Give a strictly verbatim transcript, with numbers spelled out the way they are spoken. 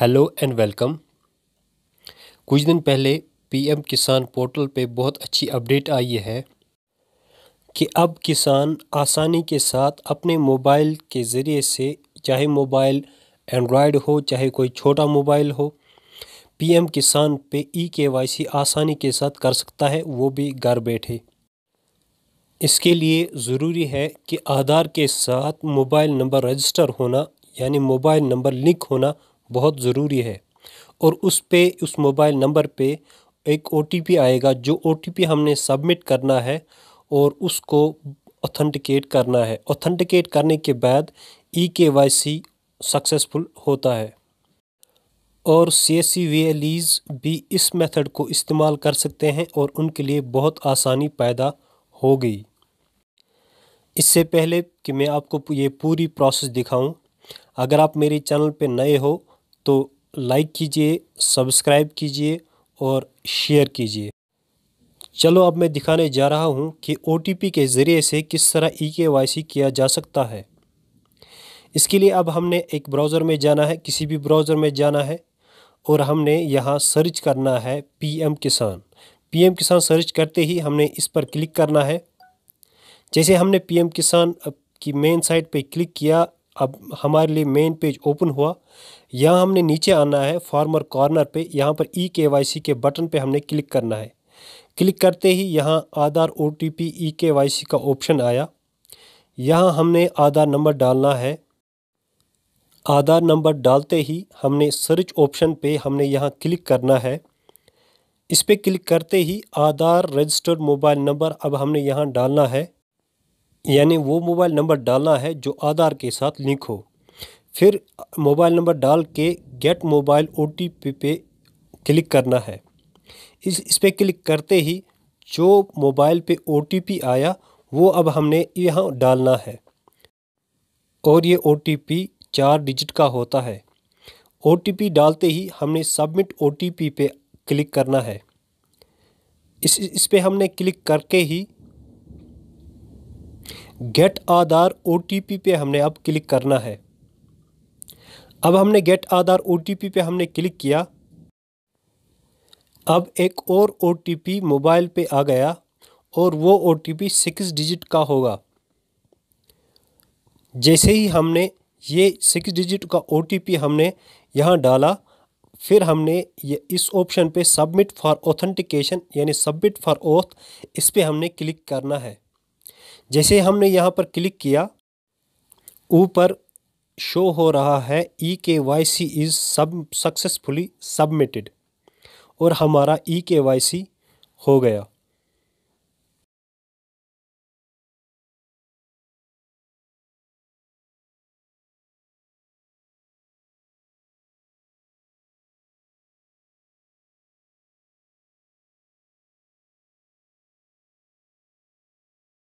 Hello and welcome. कुछ दिन पहले पीएम किसान पोर्टल पे बहुत अच्छी अपडेट आई है कि अब किसान आसानी के साथ अपने मोबाइल के ज़रिए से, चाहे मोबाइल एंड्रॉयड हो चाहे कोई छोटा मोबाइल हो, पीएम किसान पे ई के वाई सी आसानी के साथ कर सकता है, वो भी घर बैठे। इसके लिए ज़रूरी है कि आधार के साथ मोबाइल नंबर रजिस्टर होना, यानी मोबाइल नंबर लिंक होना बहुत ज़रूरी है। और उस पे उस मोबाइल नंबर पे एक ओ टी पी आएगा, जो ओ टी पी हमने सबमिट करना है और उसको ऑथेंटिकेट करना है। ऑथेंटिकेट करने के बाद ई के वाई सी सक्सेसफुल होता है। और सी एस सी वी एलीज भी इस मेथड को इस्तेमाल कर सकते हैं और उनके लिए बहुत आसानी पैदा हो गई। इससे पहले कि मैं आपको ये पूरी प्रोसेस दिखाऊं, अगर आप मेरे चैनल पे नए हो तो लाइक कीजिए, सब्सक्राइब कीजिए और शेयर कीजिए। चलो अब मैं दिखाने जा रहा हूँ कि ओ टी पी के ज़रिए से किस तरह ई के वाई सी किया जा सकता है। इसके लिए अब हमने एक ब्राउज़र में जाना है, किसी भी ब्राउज़र में जाना है और हमने यहाँ सर्च करना है पीएम किसान। पीएम किसान सर्च करते ही हमने इस पर क्लिक करना है। जैसे हमने पीएम किसान की मेन साइट पर क्लिक किया, अब हमारे लिए मेन पेज ओपन हुआ। यहाँ हमने नीचे आना है फार्मर कॉर्नर पे, यहाँ पर ई के वाई सी के बटन पे हमने क्लिक करना है। क्लिक करते ही यहाँ आधार O T P E K Y सी का ऑप्शन आया। यहाँ हमने आधार नंबर डालना है। आधार नंबर डालते ही हमने सर्च ऑप्शन पे हमने यहाँ क्लिक करना है। इस पर क्लिक करते ही आधार रजिस्टर्ड मोबाइल नंबर अब हमने यहाँ डालना है, यानी वो मोबाइल नंबर डालना है जो आधार के साथ लिंक हो। फिर मोबाइल नंबर डाल के get mobile O T P पे क्लिक करना है। इस इस पर क्लिक करते ही जो मोबाइल पे ओ टी पी आया वो अब हमने यहाँ डालना है। और ये ओ टी पी चार डिजिट का होता है। ओ टी पी डालते ही हमने सबमिट ओ टी पी पे क्लिक करना है। इस इस पर हमने क्लिक करके ही get Aadhaar O T P पे हमने अब क्लिक करना है। अब हमने get Aadhaar O T P पे हमने क्लिक किया। अब एक और ओ टी पी मोबाइल पे आ गया और वो O T P six digit का होगा। जैसे ही हमने ये सिक्स डिजिट का ओ टी पी हमने यहाँ डाला, फिर हमने ये इस ऑप्शन पे सबमिट फॉर ऑथेंटिकेशन, यानी सबमिट फॉर ऑथ, इस पे हमने क्लिक करना है। जैसे हमने यहाँ पर क्लिक किया, ऊपर शो हो रहा है E K Y C is सब सक्सेसफुली सबमिटेड और हमारा ई के वाई सी हो गया।